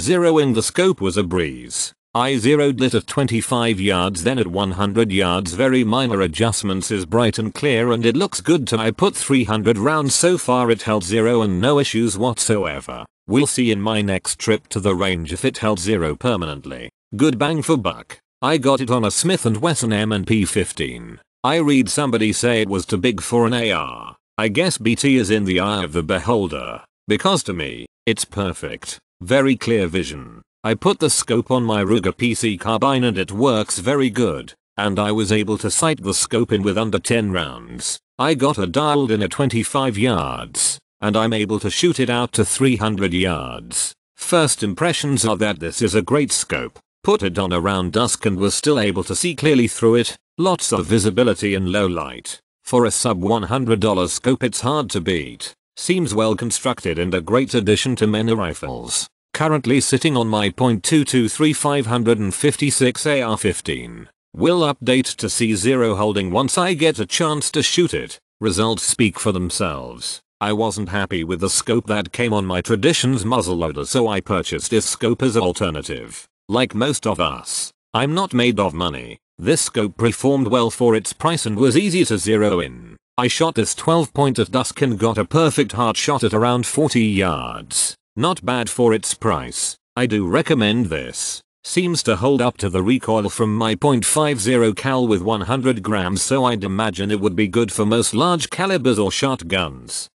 Zeroing the scope was a breeze. I zeroed it at 25 yards then at 100 yards. Very minor adjustments is bright and clear and it looks good to I put 300 rounds so far it held zero and no issues whatsoever. We'll see in my next trip to the range if it held zero permanently. Good bang for buck. I got it on a Smith & Wesson M&P 15. I read somebody say it was too big for an AR. I guess BT is in the eye of the beholder. Because to me, it's perfect. Very clear vision. I put the scope on my Ruger PC carbine and it works very good, and I was able to sight the scope in with under 10 rounds. I got it dialed in at 25 yards, and I'm able to shoot it out to 300 yards. First impressions are that this is a great scope. Put it on around dusk and was still able to see clearly through it, lots of visibility in low light. For a sub $100 scope it's hard to beat. Seems well constructed and a great addition to many rifles. Currently sitting on my .223 556 AR-15. Will update to C0 holding once I get a chance to shoot it. Results speak for themselves. I wasn't happy with the scope that came on my Traditions muzzleloader, so I purchased this scope as an alternative. Like most of us, I'm not made of money. This scope performed well for its price and was easy to zero in. I shot this 12-point at dusk and got a perfect hard shot at around 40 yards. Not bad for its price. I do recommend this. Seems to hold up to the recoil from my .50 cal with 100 grams, so I'd imagine it would be good for most large calibers or shotguns.